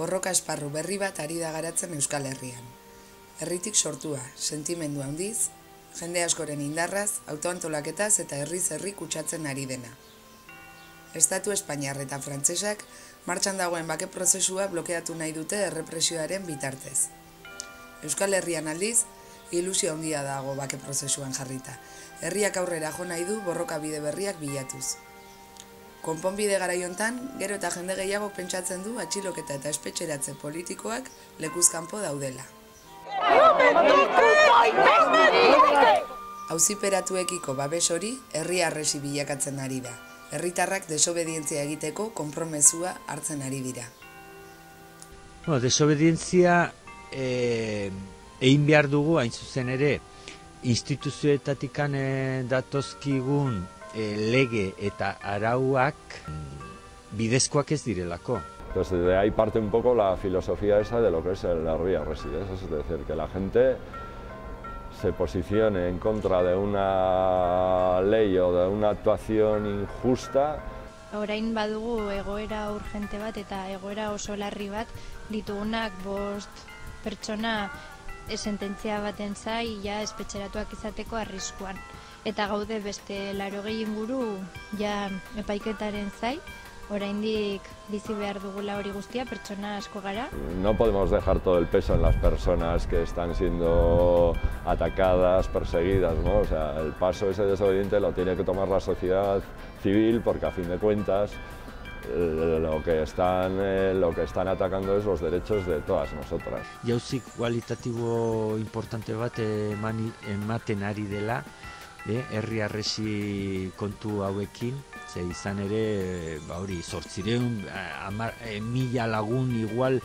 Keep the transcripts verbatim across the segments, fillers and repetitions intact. borroka esparru berri bat ari da garatzen Euskal Herrian. Herritik sortua, sentimendu handiz, jende askoren indarraz, autoantolaketaz eta herriz herri kutsatzen ari dena. Estatu Espainiar eta frantsesak martxan dagoen bake prozesua blokeatu nahi dute errepresioaren bitartez. Euskal Herrian aldiz, ilusio handia dago bake prozesuan jarrita. Herriak aurrera jo nahi du borroka bide berriak bilatuz. Konponbide garaiontan, gero eta jende gehiago pentsatzen du atxiloketa eta espetxeratze politikoak lekuzkanpo daudela. Auziperatuekiko babes hori herri arresi bilakatzen ari da. Herritarrak desobedientzia egiteko konpromezua hartzen ari dira. Bueno, desobedientzia e, egin behar dugu, hain zuzen ere, instituzioetatikan e, datozkigun e, lege eta arauak bidezkoak ez direlako. Entonces, de ahí parte un poco la filosofía esa de lo que es el herri arresi, es decir, que la gente se posicione en contra de una ley o de una actuación injusta. Orain badugu egoera urgente bat eta egoera oso larri bat, ditugunak bost pertsona sententzia baten zai ja espetxeratuak izateko arriskuan. Eta gaude beste laurogei inguru ja epaiketaren zai, oraindik bizi behar dugula hori guztia, pertsona asko gara. No podemos dejar todo el peso en las personas que están siendo atacadas, perseguidas, ¿no? O sea, el paso ese desobediente lo tiene que tomar la sociedad civil, porque a fin de cuentas lo que están, eh, lo que están atacando es los derechos de todas nosotras. Jauzi kualitatibo importante bat ematen ari dela, eh, herri arresi kontu hauekin. Ze izan ere, ba hori, zortzireun, amar, e, mila lagun igual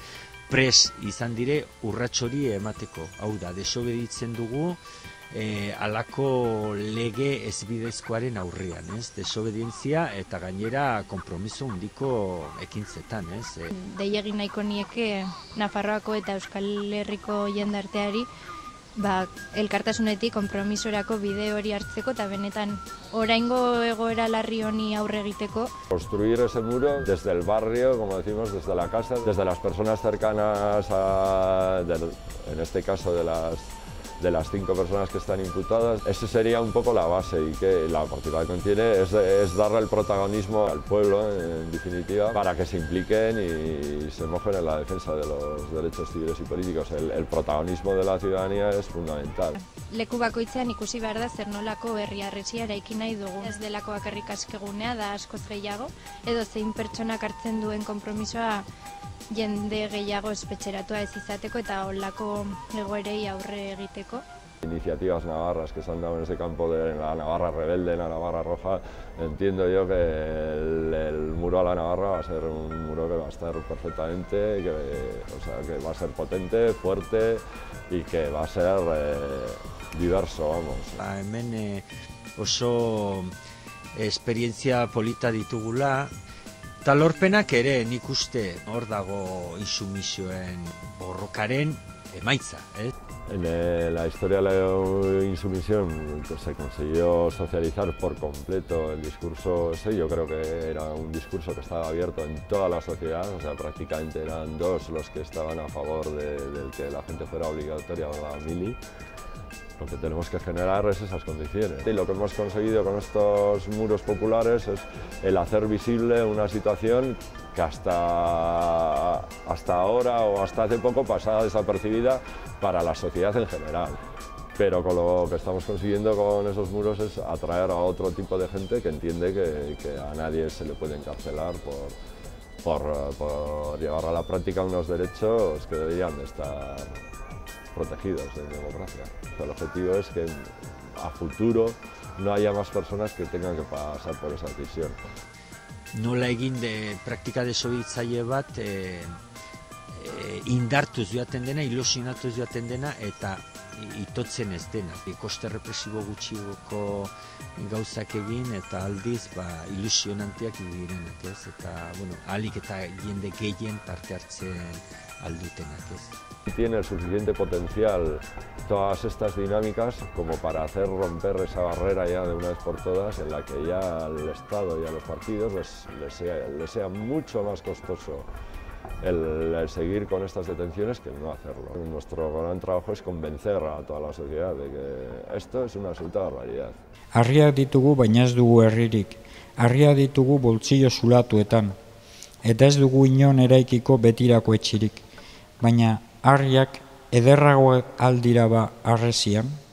pres izan dire urratxori emateko. Hau da, desobeditzen dugu e, alako lege ezbidezkoaren aurrean, ez? Desobedientzia eta gainera konpromiso handiko ekintzetan, ez? Dei egin nahiko nieke Nafarroako eta Euskal Herriko jendarteari, ba, elkartasunetik konpromisorako bide hori hartzeko eta benetan oraingo egoera larri honi aurre egiteko. Construir ese muro desde el barrio, como decimos, desde la casa, desde las personas cercanas a, de, en este caso de las, de las cinco personas que están imputadas. Esa sería un poco la base, y que la partida que contiene es, es darle el protagonismo al pueblo, en definitiva, para que se impliquen y se mojen en la defensa de los derechos civiles y políticos. El, el protagonismo de la ciudadanía es fundamental. Leku bakoitzean ikusi behar da zer nolako herri arresia eraiki nahi dugu. Ez delako bakarrik askegunea da, askoz gehiago, edo zein pertsonak hartzen duen konpromisoa jende gehiago espetxeratua ez izateko eta holako egoerei aurre egiteko. Iniciativas navarras que se han dado en ese campo de la Navarra rebelde, la Navarra roja, entiendo yo que el, el muro a la Navarra va a ser un muro que va a estar perfectamente, que, o sea, que va a ser potente, fuerte y que va a ser eh, diverso, vamos. Hemen eh, oso esperientzia polita ditugula. Eta lorpenak ere nik uste hor dago insumisioen borrokaren emaitza. Eh? En la historia de la insumisión pues, se consiguió socializar por completo el discurso ese. Yo creo que era un discurso que estaba abierto en toda la sociedad, o sea, prácticamente eran dos los que estaban a favor de, de que la gente fuera obligatoria a la mili. Lo que tenemos que generar es esas condiciones. Y lo que hemos conseguido con estos muros populares es el hacer visible una situación que hasta, hasta ahora o hasta hace poco pasaba desapercibida para la sociedad en general. Pero con lo que estamos consiguiendo con esos muros es atraer a otro tipo de gente que entiende que, que a nadie se le puede encarcelar por, por, por llevar a la práctica unos derechos que deberían de estar protegidos en democracia. El objetivo es que a futuro no haya más personas que tengan que pasar por esa prisión. Nola egin de praktika desobeditzaile bat e, e, indartuz joaten dena, ilusionatuz joaten dena eta itotzen ez dena. Koste represibo gutxigoko gauzak egin eta aldiz ba, ilusionantiak direnak, ez? Eta, bueno, ahalik eta jende gehien parte hartzen aldutenak, ez? Tiene el suficiente potencial todas estas dinámicas como para hacer romper esa barrera ya de una vez por todas en la que ya al Estado y a los partidos les, les, sea, les sea mucho más costoso el, el seguir con estas detenciones que no hacerlo. Nuestro gran trabajo es convencer a toda la sociedad de que esto es una absoluta barbaridad. Harriak ditugu baina ez dugu herririk, harriak ditugu boltsillo zulatuetan, eta ez dugu inon eraikiko betirako etxirik, baina harriak ederrago aldira ba harresian.